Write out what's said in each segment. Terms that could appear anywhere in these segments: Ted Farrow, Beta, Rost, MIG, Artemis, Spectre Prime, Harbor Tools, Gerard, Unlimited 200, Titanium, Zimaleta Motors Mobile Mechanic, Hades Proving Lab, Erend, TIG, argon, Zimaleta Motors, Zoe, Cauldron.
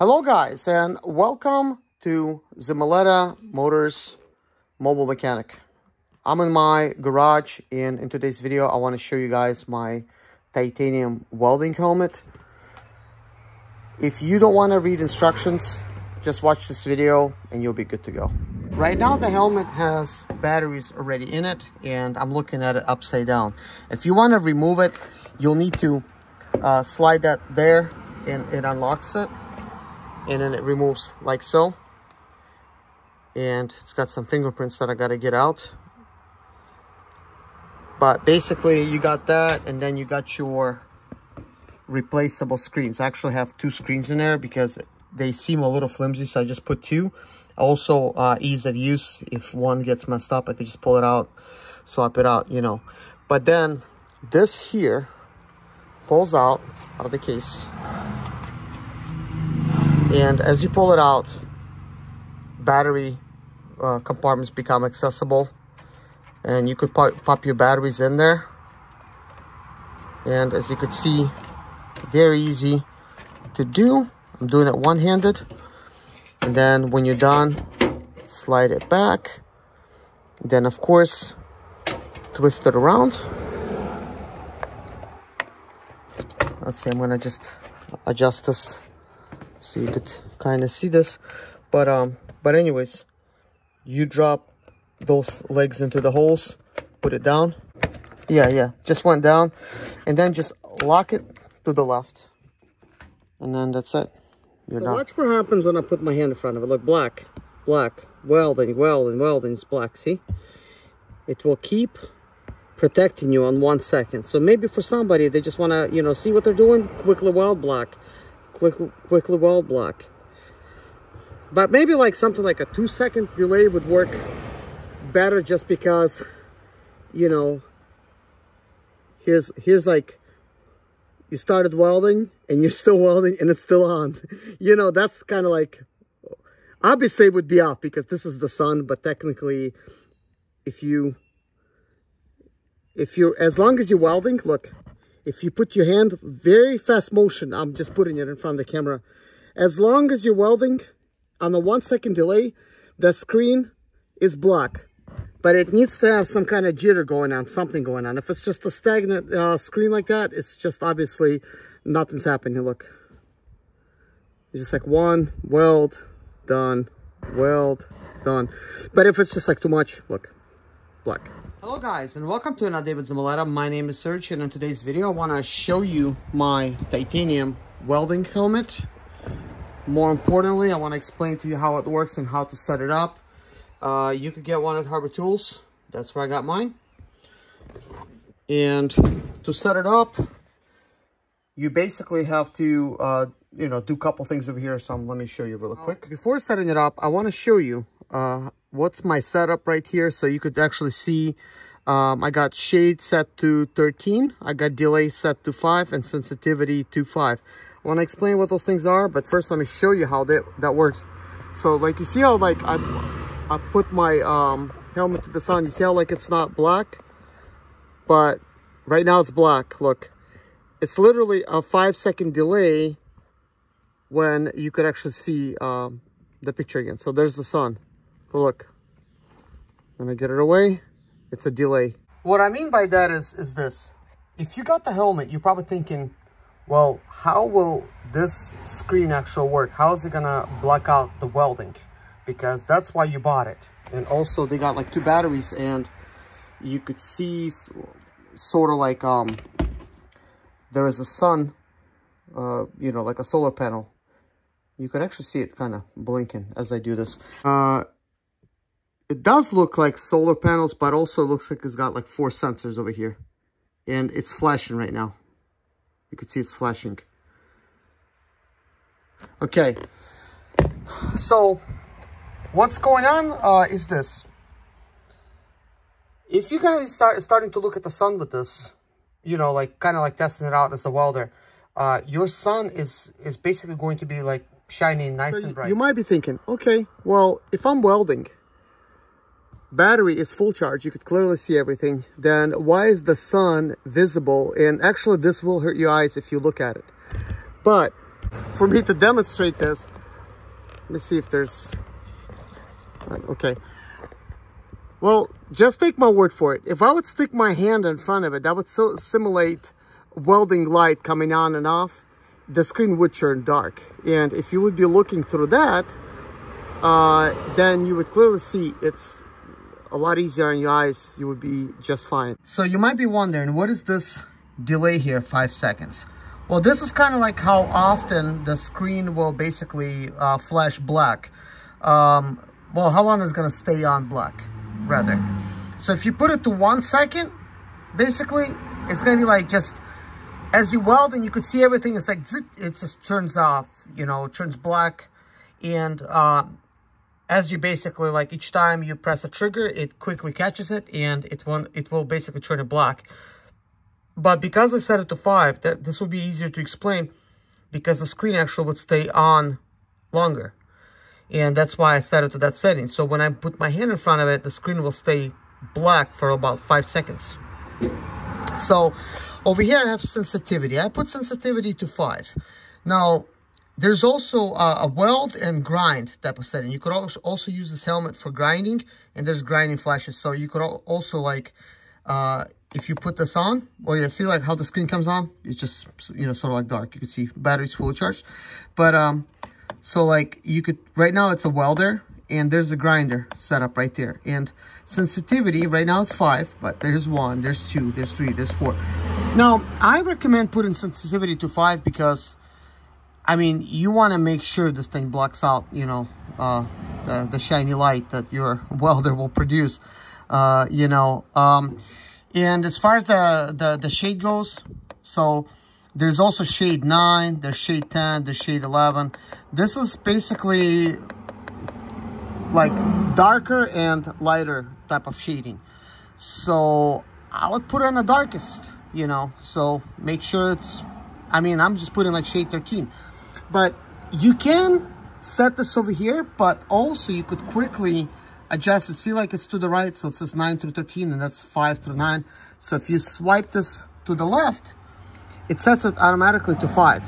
Hello guys, and welcome to Zimaleta Motors Mobile Mechanic. I'm in my garage, and in today's video I want to show you guys my titanium welding helmet. If you don't want to read instructions, just watch this video and you'll be good to go. Right now the helmet has batteries already in it, and I'm looking at it upside down. If you want to remove it, you'll need to slide that there, and it unlocks it. And then it removes like so. And it's got some fingerprints that I gotta get out. But basically you got that, and then you got your replaceable screens. I actually have two screens in there because they seem a little flimsy, so I just put two. Also, ease of use. If one gets messed up, I could just pull it out, swap it out, you know. But then this here pulls out of the case. And as you pull it out, battery compartments become accessible, and you could pop your batteries in there. And as you could see, very easy to do. I'm doing it one-handed. And then when you're done, slide it back. Then, of course, twist it around. Let's see, I'm gonna just adjust this so you could kind of see this, but anyways, you drop those legs into the holes, put it down, yeah, just went down, and then just lock it to the left, and then that's it. You're done. Watch what happens when I put my hand in front of it. Look, black, welding, it's black. See, it will keep protecting you on 1 second. So maybe for somebody, they just want to, you know, see what they're doing, quickly weld black. Quickly weld block. But maybe like something like a 2-second delay would work better, just because, you know, here's like you started welding and you're still welding and it's still on. You know, that's kind of like, obviously it would be off because this is the sun, but technically if you're as long as you're welding, look. If you put your hand, very fast motion, I'm just putting it in front of the camera. As long as you're welding on a 1 second delay, the screen is black. But it needs to have some kind of jitter going on, something going on. If it's just a stagnant screen like that, it's just obviously nothing's happening. Look, it's just like one, weld, done, weld, done. But if it's just like too much, look, black. Hello guys, and welcome to another day with Zimaleta. My name is Serge, and in today's video I want to show you my titanium welding helmet. More importantly, I want to explain to you how it works and how to set it up. You could get one at Harbor Tools. That's where I got mine. And to set it up, you basically have to you know, do a couple things over here. So let me show you really quick. Before setting it up, I want to show you what's my setup right here, so you could actually see. I got shade set to 13, I got delay set to 5, and sensitivity to 5. I want to explain what those things are, but first let me show you how that works. So like, you see how like I put my helmet to the sun. You see how like it's not black, but right now it's black. Look, it's literally a 5-second delay when you could actually see the picture again. So there's the sun. Look, when I get it away, it's a delay. What I mean by that is this. If you got the helmet, you're probably thinking, well, how will this screen actually work? How is it gonna block out the welding? Because that's why you bought it. And also they got like two batteries, and you could see sort of like there is a sun, you know, like a solar panel. You could actually see it kind of blinking as I do this. It does look like solar panels, but also looks like it's got like 4 sensors over here. And it's flashing right now. You can see it's flashing. Okay. So what's going on is this. If you're going to be starting to look at the sun with this, you know, like kind of like testing it out as a welder, your sun is basically going to be like shining nice and bright. You might be thinking, okay, well, if I'm welding, battery is full charge, you could clearly see everything, then why is the sun visible? And actually this will hurt your eyes if you look at it. But for me to demonstrate this. Let me see if there's... Okay. Well, just take my word for it. If I would stick my hand in front of it, that would simulate welding light coming on and off. The screen would turn dark. And if you would be looking through that, then you would clearly see it's a lot easier on your eyes. You would be just fine. So you might be wondering, what is this delay here, 5 seconds? Well, this is kind of like how often the screen will basically flash black. Well, how long is going to stay on black, rather. So if you put it to 1 second, basically, it's going to be like just... As you weld and you could see everything, it's like, zit, it just turns off, you know, it turns black. And as you basically, like each time you press a trigger, it quickly catches it and it will basically turn it black. But because I set it to 5, this would be easier to explain because the screen actually would stay on longer. And that's why I set it to that setting. So when I put my hand in front of it, the screen will stay black for about 5 seconds. So... Over here, I have sensitivity. I put sensitivity to 5. Now, there's also a weld and grind type of setting. You could also use this helmet for grinding, and there's grinding flashes. So you could also, like, if you put this on, well, you see, like, how the screen comes on? It's just, you know, sort of like dark. You can see batteries fully charged. But, so, like, you could, right now, it's a welder, and there's a grinder set up right there. And sensitivity, right now, it's 5, but there's 1, there's 2, there's 3, there's 4. Now, I recommend putting sensitivity to 5 because, I mean, you want to make sure this thing blocks out, you know, the shiny light that your welder will produce, you know. And as far as the shade goes, so there's also shade 9, there's shade 10, there's shade 11. This is basically like darker and lighter type of shading. So I would put on the darkest. You know, so make sure it's, I mean, I'm just putting like shade 13, but you can set this over here, but also you could quickly adjust it. See, like it's to the right, so it says 9 through 13, and that's 5 through 9. So if you swipe this to the left, it sets it automatically to 5.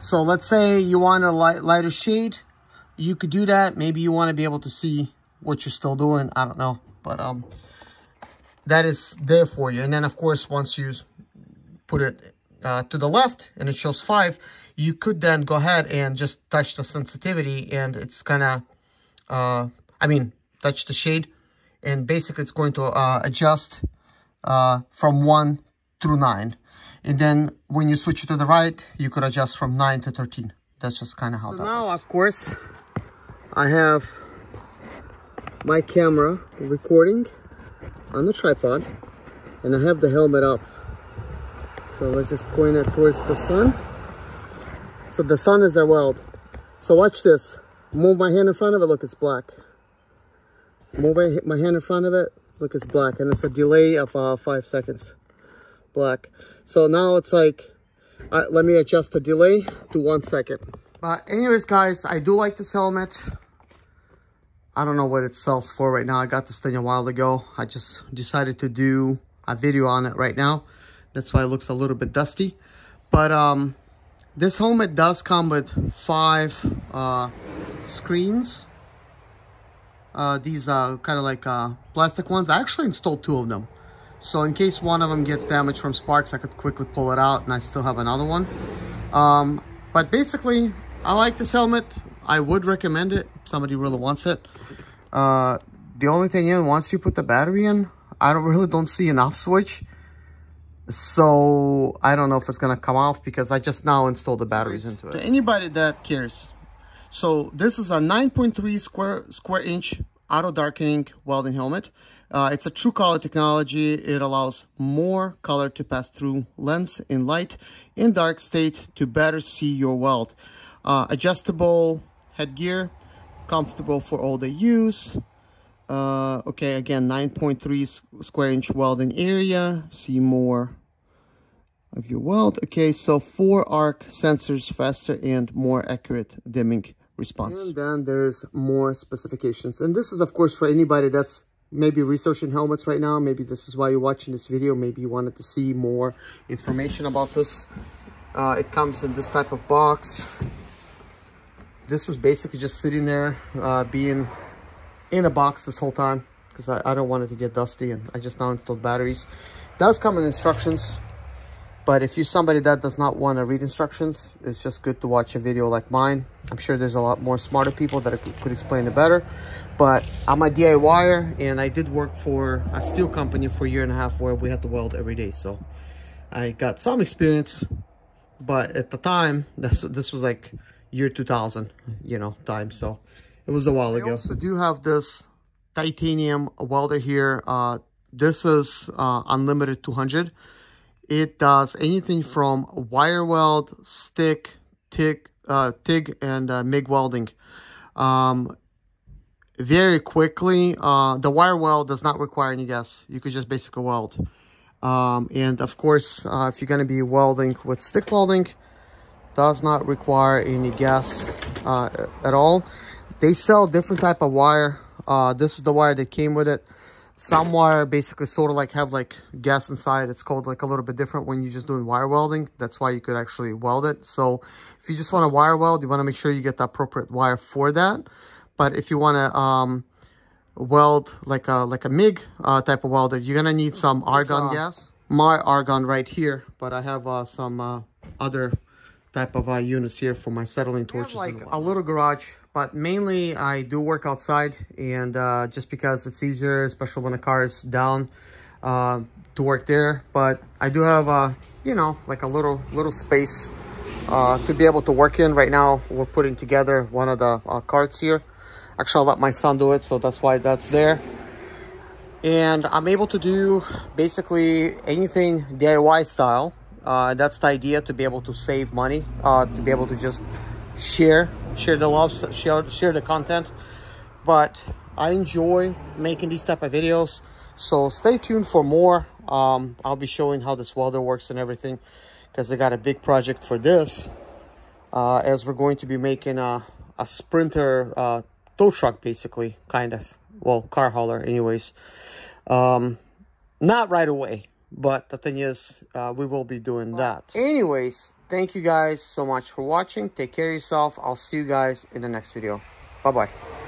So let's say you want a lighter shade, you could do that. Maybe you want to be able to see what you're still doing. I don't know, but that is there for you. And then, of course, once you put it to the left and it shows 5, you could then go ahead and just touch the sensitivity, and it's kind of, I mean, touch the shade, and basically it's going to adjust from 1 through 9. And then when you switch it to the right, you could adjust from 9 to 13. That's just kind of how that works. So now, of course, I have my camera recording on the tripod, and I have the helmet up. So let's just point it towards the sun. So the sun is our weld. So watch this. Move my hand in front of it, look, it's black. Move my hand in front of it, look, it's black. And it's a delay of 5 seconds. Black. So now it's like, let me adjust the delay to 1 second. But anyways, guys, I do like this helmet. I don't know what it sells for right now. I got this thing a while ago. I just decided to do a video on it right now. That's why it looks a little bit dusty. But this helmet does come with 5 screens. These are kind of like plastic ones. I actually installed 2 of them. So in case one of them gets damaged from sparks, I could quickly pull it out, and I still have another one. But basically, I like this helmet. I would recommend it if somebody really wants it. The only thing is, once you put the battery in, I really don't see an off switch. So I don't know if it's going to come off because I just now installed the batteries into it. To anybody that cares. So this is a 9.3 square inch auto darkening welding helmet. It's a true color technology. It allows more color to pass through lens in light and dark state to better see your weld. Adjustable headgear, comfortable for all the use. Okay, again, 9.3 square inch welding area. See more of your weld. Okay, so 4 arc sensors, faster and more accurate dimming response. And then there's more specifications. And this is, of course, for anybody that's maybe researching helmets right now. Maybe this is why you're watching this video. Maybe you wanted to see more information about this It comes in this type of box. This was basically just sitting there, being in a box this whole time, because I don't want it to get dusty, and I just now installed batteries. It does come in instructions, but if you're somebody that does not want to read instructions, it's just good to watch a video like mine. I'm sure there's a lot more smarter people that could explain it better, but I'm a DIYer, and I did work for a steel company for a year and a half where we had to weld every day, so I got some experience. But at the time, this was like year 2000, you know, time. So it was a while ago. I also do have this titanium welder here. This is Unlimited 200. It does anything from wire weld, stick, TIG, and MIG welding. Very quickly, the wire weld does not require any gas. You could just basically weld. And of course, if you're going to be welding with stick welding, does not require any gas at all. They sell different type of wire. This is the wire that came with it. Some wire basically sort of like have like gas inside. It's called like a little bit different when you're just doing wire welding. That's why you could actually weld it. So if you just want to wire weld, you want to make sure you get the appropriate wire for that. But if you want to weld like a MIG type of welder, you're gonna need some argon gas. My argon right here, but I have some other type of units here for my settling torches. I have like a little garage, but mainly I do work outside, and just because it's easier, especially when the car is down, to work there. But I do have you know, like a little space to be able to work in. Right now we're putting together one of the carts here. Actually, I let my son do it, so that's why that's there. And I'm able to do basically anything DIY style. That's the idea, to be able to save money, to be able to just share the love, share the content. But I enjoy making these type of videos, so stay tuned for more. I'll be showing how this welder works and everything, because I got a big project for this, as we're going to be making a Sprinter tow truck, basically, kind of, well, car hauler anyways. Not right away, but the thing is, we will be doing that anyways. Thank you guys so much for watching. Take care of yourself. I'll see you guys in the next video. Bye bye.